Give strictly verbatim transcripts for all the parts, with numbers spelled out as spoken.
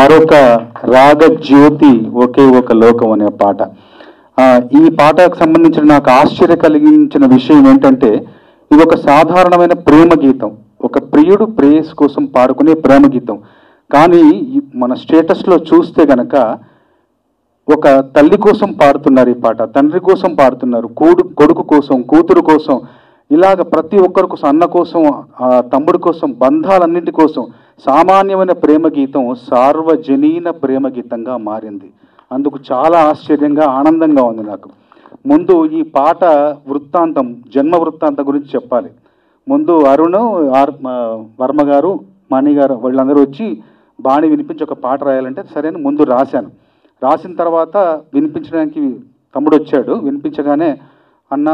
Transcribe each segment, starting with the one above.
మరొక రాగ జ్యోతి ఒకే ఒక లోకం అనే పాట. ఈ పాటకు సంబంధించిన నాకు ఆశ్చర్య కలిగించిన విషయం ఏంటంటే ఇది ఒక సాధారణమైన ప్రేమ గీతం, ఒక ప్రియుడు ప్రేయస్ కోసం పాడుకునే ప్రేమ గీతం. కానీ మన స్టేటస్లో చూస్తే గనక ఒక తల్లి కోసం పాడుతున్నారు ఈ పాట, తండ్రి కోసం పాడుతున్నారు, కూడు కొడుకు కోసం, కూతురు కోసం, ఇలాగ ప్రతి ఒక్కరి కోసం, అన్న కోసం, తమ్ముడి కోసం, బంధాలన్నింటి కోసం సామాన్యమైన ప్రేమ గీతం సార్వజనీన ప్రేమ గీతంగా మారింది. అందుకు చాలా ఆశ్చర్యంగా ఆనందంగా ఉంది నాకు. ముందు ఈ పాట వృత్తాంతం, జన్మ వృత్తాంతం గురించి చెప్పాలి. ముందు అరుణ్ ఆర్ వర్మ గారు, మణి గారు వీళ్ళందరూ వచ్చి బాణి వినిపించి ఒక పాట రాయాలంటే సరే అని ముందు రాశాను. రాసిన తర్వాత వినిపించడానికి తమ్ముడు వచ్చాడు. వినిపించగానే అన్న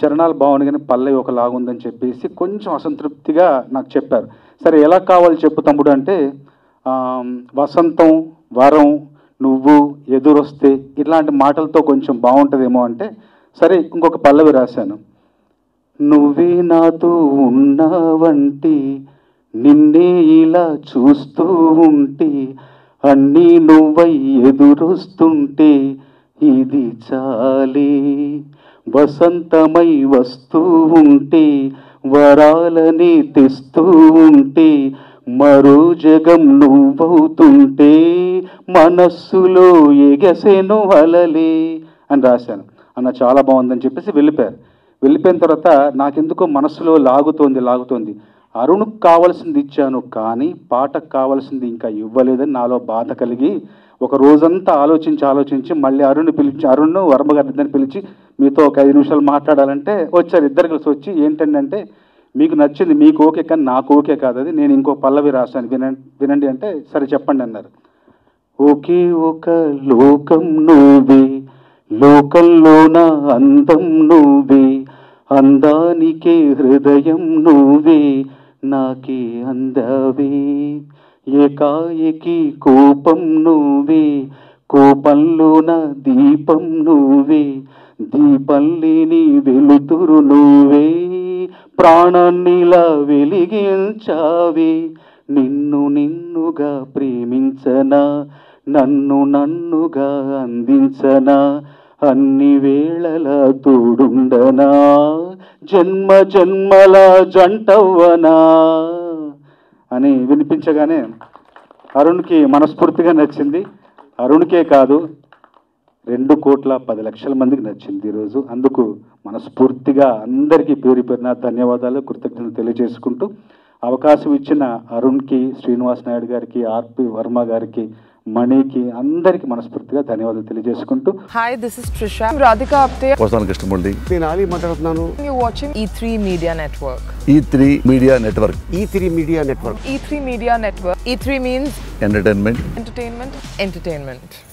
చరణాలు బాగుంది కానీ పల్లవి ఒకలాగుందని చెప్పేసి కొంచెం అసంతృప్తిగా నాకు చెప్పారు. సరే ఎలా కావాలి చెప్పు తమ్ముడు అంటే వసంతం, వరం, నువ్వు ఎదురొస్తే ఇట్లాంటి మాటలతో కొంచెం బాగుంటుందేమో అంటే సరే ఇంకొక పల్లవి రాశాను. నువ్వే నాతో ఉన్నావంటి, నిన్నే ఇలా చూస్తూ ఉంటే, అన్నీ నువ్వై ఎదురొస్తుంటే ఇది చాలే, వసంతమై వస్తూ ఉంటే, వరాలని తెస్తూ ఉంటే, మరో జగం నువ్వవుతుంటే, మనస్సులో ఎగసేను అలలే అని రాశాను. అన్న చాలా బాగుందని చెప్పేసి వెళ్ళిపోయారు. వెళ్ళిపోయిన తర్వాత నాకెందుకో మనస్సులో లాగుతోంది లాగుతోంది అరుణ్కు కావాల్సింది ఇచ్చాను కానీ పాటకు కావాల్సింది ఇంకా ఇవ్వలేదని నాలో బాధ కలిగి ఒక రోజంతా ఆలోచించి ఆలోచించి మళ్ళీ అరుణ్ పిలిచి అరుణ్ వర్మ గారి ఇద్దరిని పిలిచి మీతో ఒక ఐదు నిమిషాలు మాట్లాడాలంటే వచ్చారు. ఇద్దరు కలిసి వచ్చి ఏంటంటే మీకు నచ్చింది, మీకు ఓకే కానీ నాకు ఓకే కాదు, అది నేను ఇంకో పల్లవి రాశాను వినండి వినండి అంటే సరే చెప్పండి అన్నారు. ఓకే ఒక లోకం నువ్వే, లోకంలోన అందం నువ్వే, అందానికే హృదయం నువ్వే, నాకే అందవే, ఏకాయకి కోపం నువ్వే, కోపంలోన దీపం నువ్వే, దీపల్లిని వెలుతురు నువ్వే, ప్రాణాన్నిలా వెలిగించావే, నిన్ను నిన్నుగా ప్రేమించనా, నన్ను నన్నుగా అందించనా, అన్ని వేళల తోడుండనా, జన్మ జన్మల జంటవ్వనా అని వినిపించగానే అరుణ్కి మనస్ఫూర్తిగా నచ్చింది. అరుణ్కే కాదు రెండు కోట్ల పది లక్షల మందికి నచ్చింది ఈరోజు. అందుకు మనస్ఫూర్తిగా అందరికీ పేరు పేరున ధన్యవాదాలు, కృతజ్ఞతలు తెలియజేసుకుంటూ అవకాశం ఇచ్చిన అరుణ్కి, శ్రీనివాస్ నాయుడు గారికి, ఆర్పి వర్మ గారికి, మణికి, అందరికి మనస్ఫూర్తిగా ధన్యవాదాలు తెలియజేసుకుంటూ hi, this is Trisha, Radhika Apte, Prasanna Krishnamurthy, నేను ఆలీ మాట్లాడుతున్నాను. You watching E three media network. E three media network. E three media network. E three media network. E three means entertainment, entertainment, entertainment.